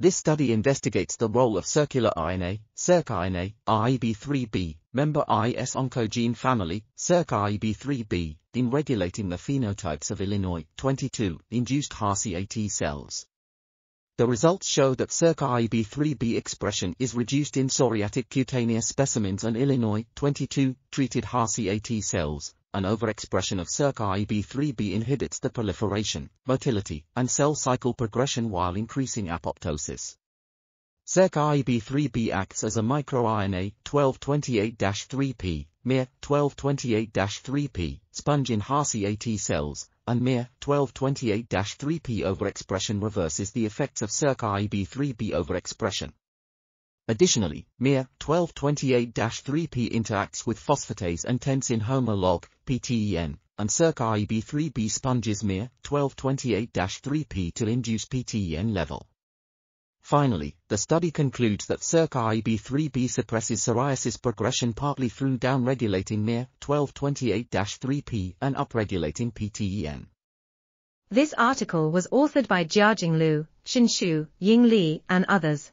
This study investigates the role of circular RNA, circRNA, RAB3B, member IS oncogene family, circRAB3B, in regulating the phenotypes of IL-22-induced HACAT cells. The results show that circRAB3B expression is reduced in psoriatic cutaneous specimens and IL-22-treated HACAT cells. An overexpression of circRAB3B inhibits the proliferation, motility, and cell cycle progression while increasing apoptosis. circRAB3B acts as a microRNA 1228-3p, miR-1228-3p, sponge in HACAT cells, and miR-1228-3p overexpression reverses the effects of circRAB3B overexpression. Additionally, miR-1228-3p interacts with phosphatase and tensin homolog, PTEN, and circRAB3B sponges miR-1228-3p to induce PTEN level. Finally, the study concludes that circRAB3B suppresses psoriasis progression partly through downregulating miR-1228-3p and upregulating PTEN. This article was authored by Jiajing Lu, Xin Xu, Ying Li, and others.